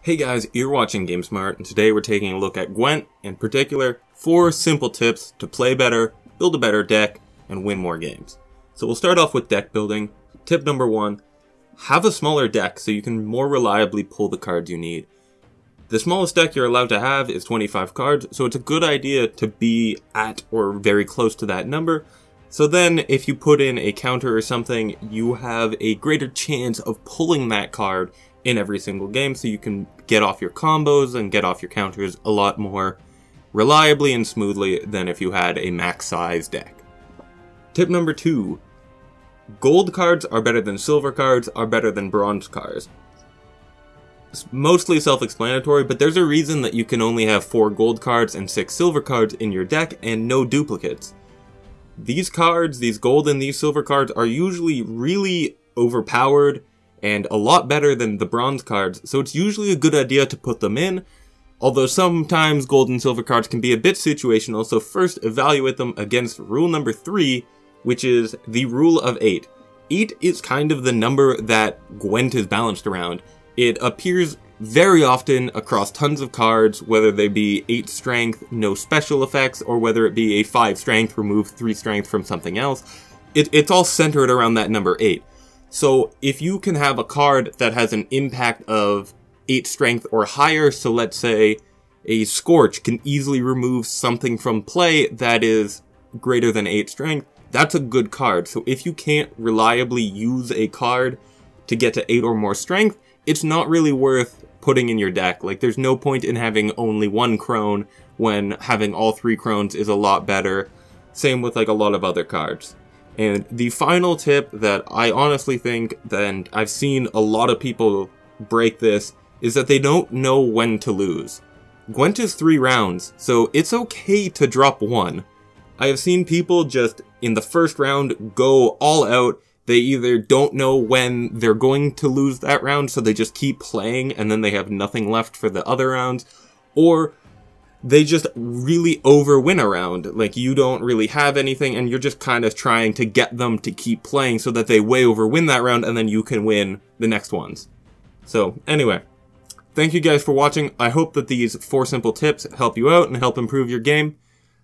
Hey guys, you're watching GameSmart, and today we're taking a look at Gwent, in particular, 4 simple tips to play better, build a better deck, and win more games. So we'll start off with deck building. Tip number 1, have a smaller deck so you can more reliably pull the cards you need. The smallest deck you're allowed to have is 25 cards, so it's a good idea to be at or very close to that number. So then if you put in a counter or something, you have a greater chance of pulling that card in every single game, so you can get off your combos and get off your counters a lot more reliably and smoothly than if you had a max size deck. Tip number 2, gold cards are better than silver cards, are better than bronze cards. It's mostly self-explanatory, but there's a reason that you can only have 4 gold cards and 6 silver cards in your deck and no duplicates. These cards, these gold and these silver cards, are usually really overpowered and a lot better than the bronze cards, so it's usually a good idea to put them in, although sometimes gold and silver cards can be a bit situational, so first evaluate them against rule number 3, which is the rule of 8. 8 is kind of the number that Gwent is balanced around. It appears very often across tons of cards, whether they be 8 strength, no special effects, or whether it be a 5 strength, remove 3 strength from something else. It's all centered around that number 8. So if you can have a card that has an impact of 8 strength or higher, so let's say a Scorch can easily remove something from play that is greater than 8 strength, that's a good card. So if you can't reliably use a card to get to 8 or more strength, it's not really worth putting in your deck. Like, there's no point in having only 1 Crone when having all 3 Crones is a lot better. Same with like a lot of other cards. And the final tip that I honestly think, and I've seen a lot of people break this, is that they don't know when to lose. Gwent is 3 rounds, so it's okay to drop 1. I have seen people just, in the first round, go all out. They either don't know when they're going to lose that round, so they just keep playing, and then they have nothing left for the other rounds, or they just really overwin a round. Like, you don't really have anything, and you're just kind of trying to get them to keep playing so that they way overwin that round, and then you can win the next ones. So, anyway, thank you guys for watching. I hope that these 4 simple tips help you out and help improve your game.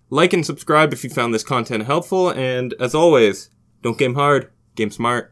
Like and subscribe if you found this content helpful, and as always, don't game hard, game smart.